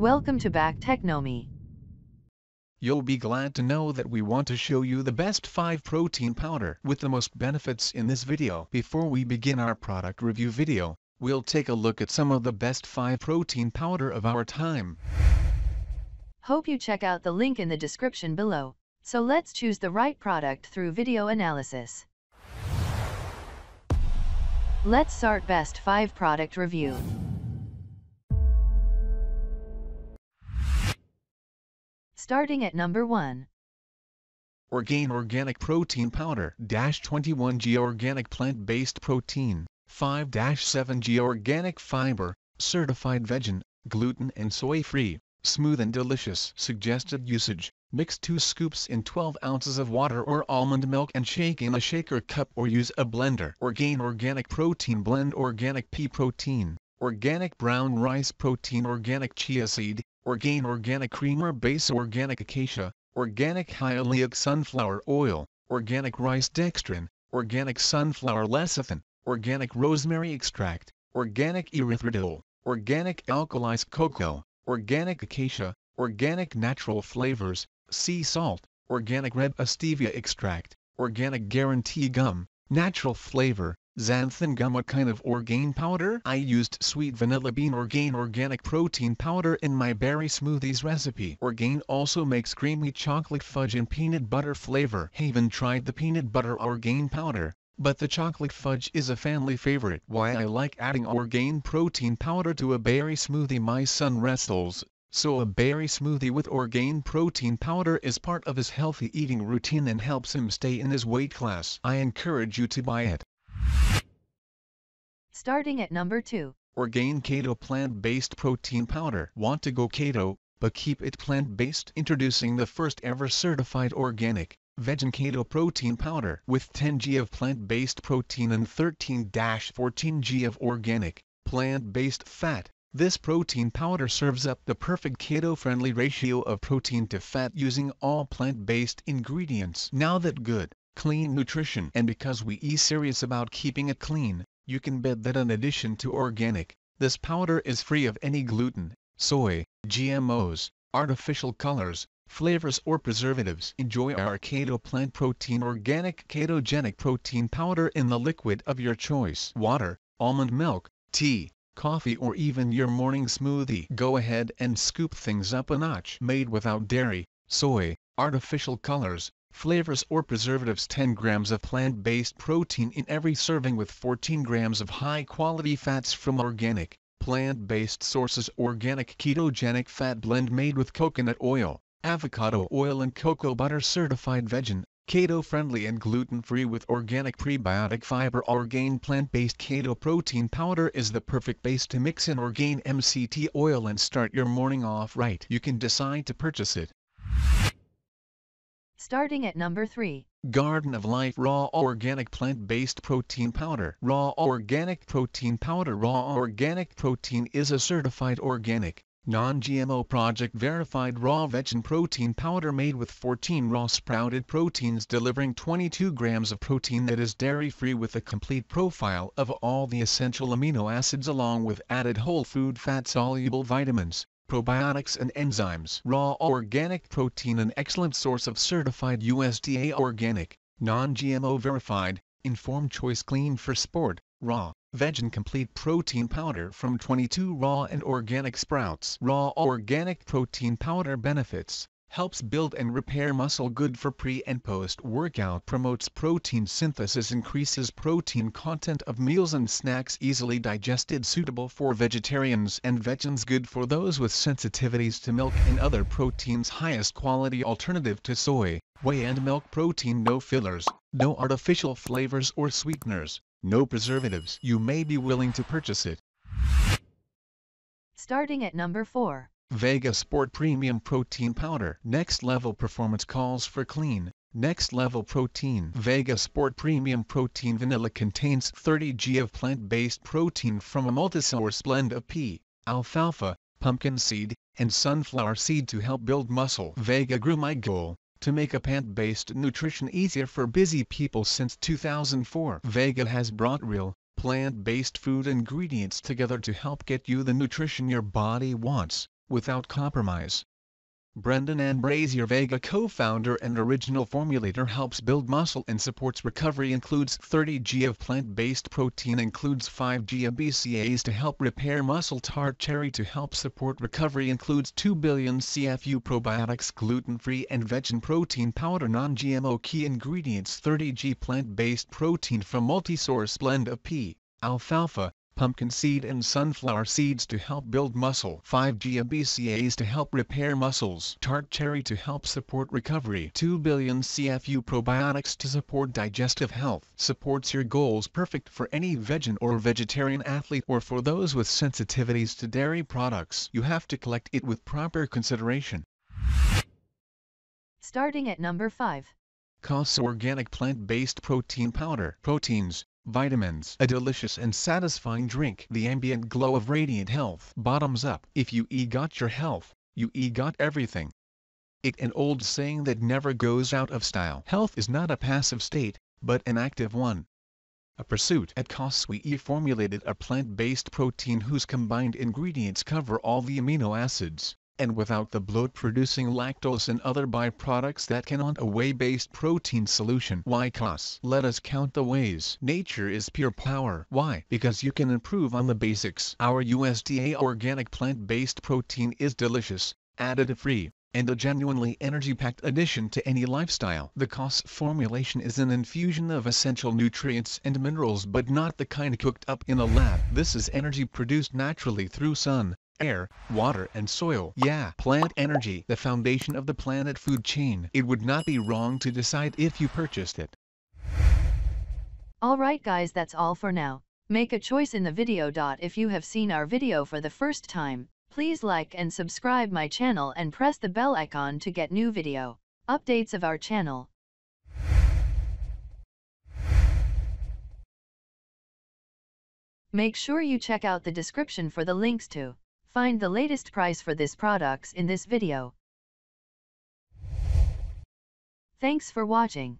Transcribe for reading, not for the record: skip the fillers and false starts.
Welcome to Back Technomy. You'll be glad to know that we want to show you the best 5 protein powder with the most benefits in this video. Before we begin our product review video, we'll take a look at some of the best 5 protein powder of our time. Hope you check out the link in the description below, so let's choose the right product through video analysis. Let's start best 5 product review. Starting at number 1. Orgain Organic Protein Powder – 21g Organic Plant-Based Protein, 5-7g Organic Fiber, Certified Vegan, Gluten and Soy-Free, Smooth and Delicious. Suggested usage: mix 2 scoops in 12 ounces of water or almond milk and shake in a shaker cup or use a blender. Orgain Organic Protein Blend, Organic Pea Protein, Organic Brown Rice Protein, Organic Chia Seed, Orgain Organic Creamer Base, Organic Acacia, Organic Hyaluronic Sunflower Oil, Organic Rice Dextrin, Organic Sunflower Lecithin, Organic Rosemary Extract, Organic Erythritol, Organic Alkalized Cocoa, Organic Acacia, Organic Natural Flavors, Sea Salt, Organic Red Stevia Extract, Organic Guarantee Gum, Natural Flavor, Xanthan Gum. What kind of Orgain powder? I used sweet vanilla bean Orgain Organic Protein Powder in my berry smoothies recipe. Orgain also makes creamy chocolate fudge and peanut butter flavor. Haven't tried the peanut butter Orgain powder, but the chocolate fudge is a family favorite. Why I like adding Orgain protein powder to a berry smoothie: my son wrestles, so a berry smoothie with Orgain protein powder is part of his healthy eating routine and helps him stay in his weight class. I encourage you to buy it. Starting at number 2. Orgain Keto Plant-Based Protein Powder. Want to go keto, but keep it plant-based? Introducing the first ever certified organic, vegan keto protein powder with 10g of plant-based protein and 13-14g of organic, plant-based fat. This protein powder serves up the perfect keto-friendly ratio of protein to fat using all plant-based ingredients. Now that good, clean nutrition. And because we are serious about keeping it clean, you can bet that in addition to organic, this powder is free of any gluten, soy, GMOs, artificial colors, flavors or preservatives. Enjoy our keto plant protein organic ketogenic protein powder in the liquid of your choice: water, almond milk, tea, coffee or even your morning smoothie. Go ahead and scoop things up a notch. Made without dairy, soy, artificial colors, flavors or preservatives. 10 grams of plant-based protein in every serving with 14 grams of high-quality fats from organic, plant-based sources. Organic ketogenic fat blend made with coconut oil, avocado oil and cocoa butter. Certified vegan, keto-friendly and gluten-free with organic prebiotic fiber. Orgain plant-based keto protein powder is the perfect base to mix in Orgain MCT oil and start your morning off right. You can decide to purchase it. Starting at number 3. Garden of Life Raw Organic Plant-Based Protein Powder. Raw Organic Protein Powder. Raw Organic Protein is a certified organic, non-GMO project verified raw vegan protein powder made with 14 raw sprouted proteins, delivering 22 grams of protein that is dairy-free with a complete profile of all the essential amino acids along with added whole food fat-soluble vitamins, probiotics and enzymes. Raw organic protein, an excellent source of certified USDA organic, non-GMO verified, informed choice. Clean for sport. Raw, vegan complete protein powder from 22 raw and organic sprouts. Raw organic protein powder benefits: helps build and repair muscle, good for pre and post workout, promotes protein synthesis, increases protein content of meals and snacks, easily digested, suitable for vegetarians and vegans, good for those with sensitivities to milk and other proteins, highest quality alternative to soy, whey and milk protein, no fillers, no artificial flavors or sweeteners, no preservatives. You may be willing to purchase it. Starting at number 4. Vega Sport Premium Protein Powder. Next level performance calls for clean, next level protein. Vega Sport Premium Protein Vanilla contains 30g of plant-based protein from a multi-source blend of pea, alfalfa, pumpkin seed, and sunflower seed to help build muscle. Vega grew my goal to make a plant-based nutrition easier for busy people since 2004. Vega has brought real, plant-based food ingredients together to help get you the nutrition your body wants, without compromise. Brendan Ann Brazier, Vega co-founder and original formulator, helps build muscle and supports recovery. Includes 30g of plant-based protein, includes 5g of BCAAs to help repair muscle, tart cherry to help support recovery, includes 2 billion CFU probiotics, gluten-free and vegan protein powder, non-GMO key ingredients, 30g plant-based protein from multi-source blend of pea, alfalfa, pumpkin seed and sunflower seeds to help build muscle, 5g of BCAAs to help repair muscles, tart cherry to help support recovery, 2 billion CFU probiotics to support digestive health. Supports your goals, perfect for any vegan or vegetarian athlete or for those with sensitivities to dairy products. You have to collect it with proper consideration. Starting at number 5. Kos organic plant-based protein powder. Proteins, vitamins, a delicious and satisfying drink. The ambient glow of radiant health. Bottoms up. If you got your health, you got everything. It's an old saying that never goes out of style. Health is not a passive state, but an active one. A pursuit. At Kos we formulated a plant-based protein whose combined ingredients cover all the amino acids, and without the bloat producing lactose and other byproducts that can on a whey-based protein solution. Why Kos? Let us count the ways. Nature is pure power. Why? Because you can improve on the basics. Our USDA organic plant-based protein is delicious, additive-free, and a genuinely energy-packed addition to any lifestyle. The Kos formulation is an infusion of essential nutrients and minerals, but not the kind cooked up in a lab. This is energy produced naturally through sun, air, water and soil. Yeah, plant energy, the foundation of the planet food chain. It would not be wrong to decide if you purchased it. Alright guys, that's all for now. Make a choice in the video. If you have seen our video for the first time, please like and subscribe my channel and press the bell icon to get new video updates of our channel. Make sure you check out the description for the links to find the latest price for this products in this video. Thanks for watching.